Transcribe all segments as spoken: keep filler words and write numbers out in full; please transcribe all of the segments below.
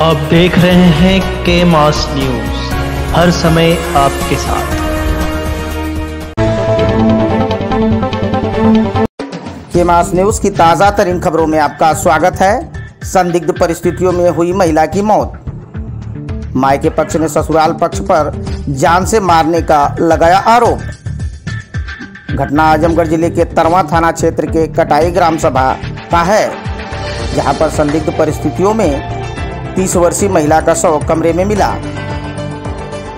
आप देख रहे हैं केमास न्यूज, हर समय आपके साथ। केमास न्यूज की ताजा तरीन खबरों में आपका स्वागत है। संदिग्ध परिस्थितियों में हुई महिला की मौत, मायके पक्ष ने ससुराल पक्ष पर जान से मारने का लगाया आरोप। घटना आजमगढ़ जिले के तरवा थाना क्षेत्र के कटाई ग्राम सभा का है, जहां पर संदिग्ध परिस्थितियों में तीस वर्षीय महिला का शव कमरे में मिला।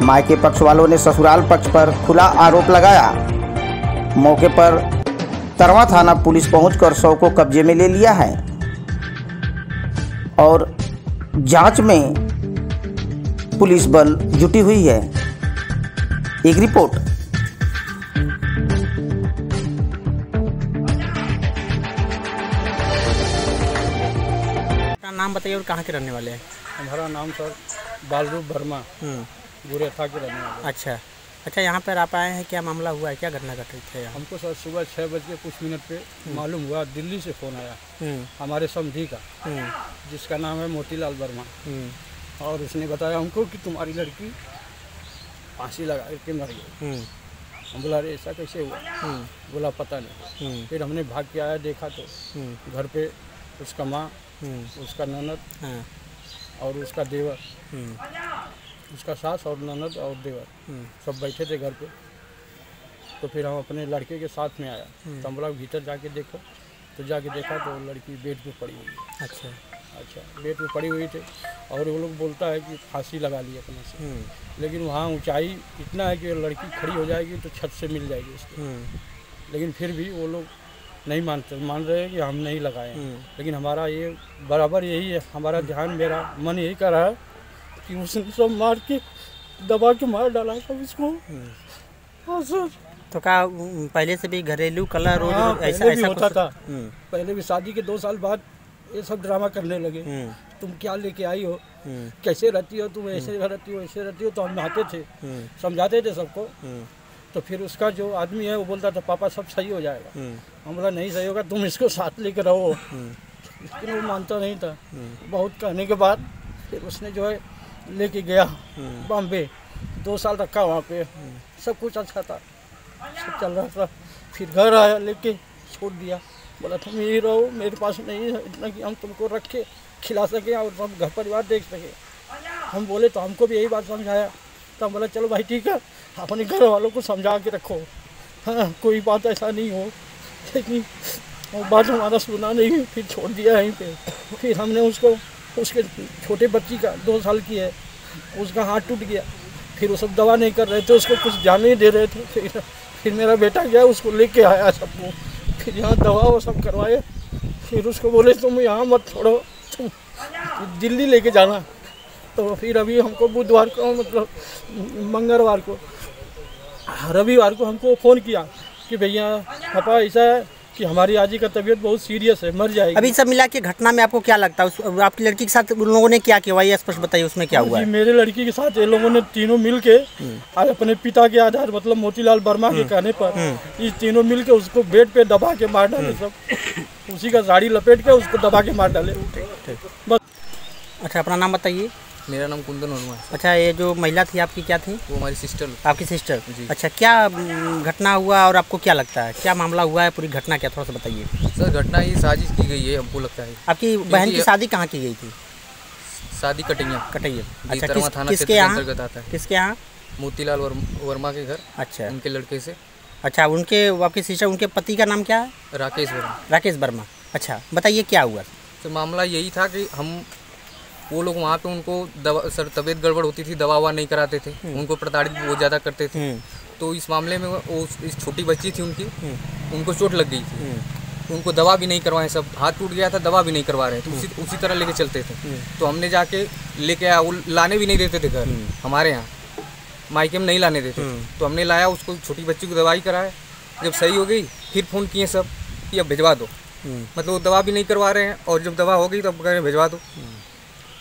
मायके पक्ष वालों ने ससुराल पक्ष पर खुला आरोप लगाया। मौके पर तरवा थाना पुलिस पहुंचकर शव को कब्जे में ले लिया है और जांच में पुलिस बल जुटी हुई है। एक रिपोर्ट। नाम बताइए और कहाँ के रहने वाले हैं? हमारा नाम सर बालू वर्मा, गुरेथा के रहने वाले। अच्छा अच्छा, यहाँ पर आप आए हैं, क्या मामला हुआ है, क्या घटना घट रही है? हमको सर सुबह छः बज के कुछ मिनट पे मालूम हुआ, दिल्ली से फ़ोन आया हमारे समझी का, जिसका नाम है मोती लाल वर्मा, और उसने बताया हमको कि तुम्हारी लड़की फांसी लगा के मर गई। हम बोला अरे ऐसा कैसे हुआ? बोला पता नहीं। फिर हमने भाग के आया, देखा तो घर पर उसका माँ, उसका ननद, हाँ, और उसका देवर, उसका सास और ननद और देवर सब बैठे थे घर पे। तो फिर हम अपने लड़के के साथ में आया, तो हम बोला भीतर जाके देखो, तो जाके देखा तो लड़की बेड पे पड़ी हुई। अच्छा अच्छा, बेड पे पड़ी हुई थी और वो लोग बोलता है कि फांसी लगा ली अपने से, लेकिन वहाँ ऊँचाई इतना है कि लड़की खड़ी हो जाएगी तो छत से मिल जाएगी उसको, लेकिन फिर भी वो लोग नहीं मानते, मान रहे हैं कि हम नहीं लगाए। लेकिन हमारा ये बराबर यही है, हमारा ध्यान, मेरा मन यही कर रहा है कि उसने सब मार के, दबा के मार डाला सब इसको। हाँ सर, तो क्या पहले से भी घरेलू कला रोज हाँ, ऐसा ऐसा होता था? पहले भी शादी के दो साल बाद ये सब ड्रामा करने लगे, तुम क्या लेके आई हो, कैसे रहती हो तुम, ऐसे रहती हो, ऐसे रहती हो। तो हम नहाते थे, समझाते थे सबको। तो फिर उसका जो आदमी है वो बोलता था पापा सब सही हो जाएगा। हम बोला नहीं सही होगा, तुम इसको साथ लेकर रहो, लेकिन वो मानता नहीं था। बहुत कहने के बाद फिर उसने जो है लेके गया बॉम्बे, दो साल रखा वहाँ पे, सब कुछ अच्छा था, सब चल रहा था। फिर घर आया, लेके छोड़ दिया, बोला तुम यही रहो, मेरे पास नहीं है इतना कि हम तुमको रखे, खिला सकें और हम घर परिवार देख सकें। हम बोले तो हमको भी यही बात समझाया। तो बोला चलो भाई ठीक है, अपने घर वालों को समझा के रखो, हाँ कोई बात ऐसा नहीं हो। लेकिन वो बात हमारा सुना नहीं, फिर छोड़ दिया यहीं पे। फिर हमने उसको, उसके छोटे बच्ची का, दो साल की है, उसका हाथ टूट गया। फिर वो सब दवा नहीं कर रहे थे, उसको कुछ जाने ही दे रहे थे। फिर फिर मेरा बेटा गया, उसको ले कर आया सबको, फिर यहाँ दवा वो सब करवाए। फिर उसको बोले तुम यहाँ मत छोड़ो, तुम दिल्ली ले कर जाना। तो फिर अभी हमको बुधवार को, मतलब मंगलवार को, रविवार को हमको फ़ोन किया कि भैया पापा ऐसा है कि हमारी आजी का तबीयत बहुत सीरियस है, मर जाएगी। अभी सब मिला के घटना में आपको क्या लगता है, उस आपकी लड़की के साथ उन लोगों ने क्या किया, ये स्पष्ट बताइए उसमें क्या हुआ? जी, मेरे लड़की के साथ ये लोगों ने तीनों मिल के, अपने पिता के आधार, मतलब मोतीलाल वर्मा के कहने पर, ये तीनों मिल के उसको बेड पे दबा के मार डाले सब, उसी का साड़ी लपेट के उसको दबा के मार डाले बस। अच्छा, अपना नाम बताइए? मेरा नाम कुंदन वर्मा है। अच्छा, ये जो महिला थी आपकी क्या थी? वो हमारी सिस्टर। आपकी सिस्टर? जी। अच्छा, क्या घटना हुआ और आपको क्या लगता है, क्या मामला हुआ है, पूरी घटना क्या, थोड़ा सा बताइए? सर, घटना ये साजिश की गई है हमको लगता है। आपकी बहन की शादी कहाँ की गई थी? शादी कटैया। कटैया। अच्छा, तरवा थाना के अंतर्गत आता है। किसके यहाँ? मोतीलाल वर्मा के घर। अच्छा, उनके लड़के से। अच्छा, उनके, आपकी सिस्टर, उनके पति का नाम क्या है? राकेश वर्मा। राकेश वर्मा। अच्छा, बताइए क्या हुआ? तो मामला यही था कि हम, वो लोग वहाँ पे उनको दवा, सर तबीयत गड़बड़ होती थी, दवा हुआ नहीं कराते थे, उनको प्रताड़ित बहुत ज़्यादा करते थे। तो इस मामले में वो, इस छोटी बच्ची थी उनकी, उनको चोट लग गई थी, उनको दवा भी नहीं करवाए, सब हाथ टूट गया था, दवा भी नहीं करवा रहे थे, उसी उसी तरह लेके चलते थे। तो हमने जाके लेके आया, वो लाने भी नहीं देते थे घर, हमारे यहाँ मायके में नहीं लाने देते। तो हमने लाया उसको, छोटी बच्ची को दवाई कराया, जब सही हो गई फिर फ़ोन किए सब कि अब भिजवा दो, मतलब वो दवा भी नहीं करवा रहे हैं, और जब दवा हो गई तो अब भिजवा दो।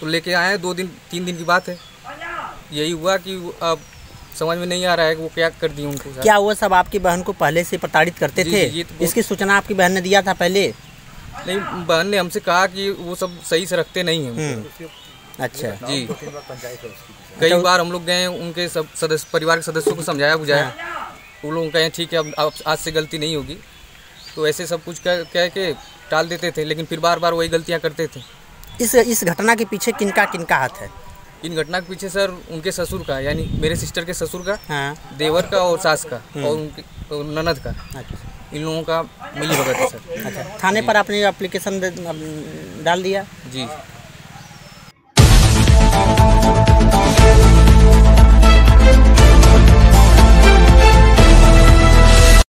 तो लेके आए, दो दिन तीन दिन की बात है, यही हुआ कि अब समझ में नहीं आ रहा है कि वो क्या कर दिए उनको। क्या हुआ सब? आपकी बहन को पहले से प्रताड़ित करते जी, थे जी, तो इसकी सूचना आपकी बहन ने दिया था पहले? नहीं, बहन ने हमसे कहा कि वो सब सही से रखते नहीं हैं, अच्छा जी। कई बार हम लोग गए, उनके सब सदस्य परिवार के सदस्यों को समझाया बुझाया, वो लोग कहें ठीक है अब आज से गलती नहीं होगी, तो ऐसे सब कुछ कह कह के टाल देते थे, लेकिन फिर बार बार वही गलतियाँ करते थे। इस इस घटना के पीछे किनका किनका हाथ है? इन घटना के पीछे सर उनके ससुर का, यानी मेरे सिस्टर के ससुर का, हाँ। देवर का और सास का और उनके और ननद का, इन लोगों का मिली भगत है सर। अच्छा, थाने पर आपने एप्लीकेशन डाल दिया? जी।